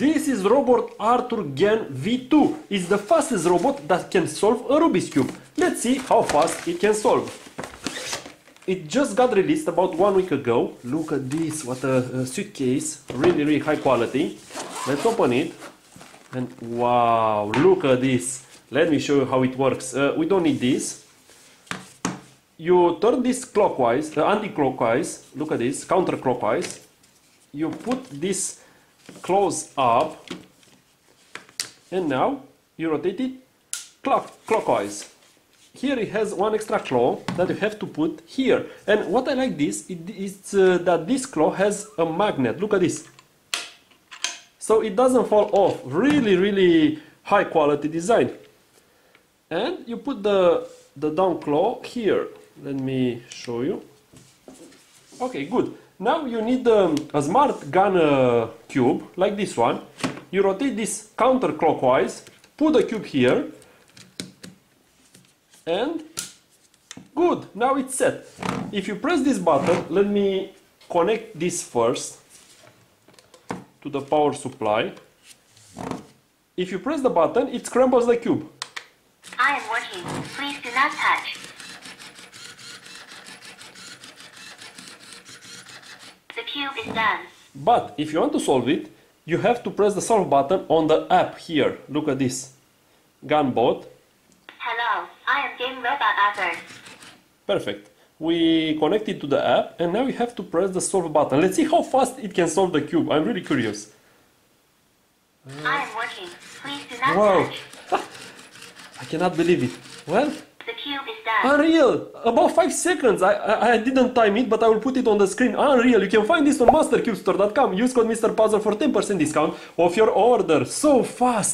This is robot Arthur Gen V2. It's the fastest robot that can solve a Rubik's Cube. Let's see how fast it can solve. It just got released about 1 week ago. Look at this, what a suitcase. Really high quality. Let's open it. And wow, look at this. Let me show you how it works. We don't need this. You turn this clockwise, anti-clockwise, look at this, counterclockwise. You put this close up and now you rotate it clockwise. Here it has one extra claw that you have to put here. And what I like this is that this claw has a magnet, look at this. So it doesn't fall off, really high quality design. And you put the down claw here. Let me show you. Okay, good. Now you need a smart gun cube like this one. You rotate this counterclockwise, put the cube here, and good, now it's set. If you press this button, let me connect this first to the power supply. If you press the button, it scrambles the cube. I am working. Please do not touch. The cube is done. But if you want to solve it, you have to press the solve button on the app here. Look at this. Gunbot. Hello, I am Game Robot Arthur. Perfect. We connect it to the app and now you have to press the solve button. Let's see how fast it can solve the cube. I'm really curious. I am working. Please do not touch. I cannot believe it. Well, the cube is done. Unreal! About 5 seconds. I didn't time it, but I will put it on the screen. Unreal! You can find this on mastercubestore.com. Use code MisterPuzzle for 10% discount off your order. So fast!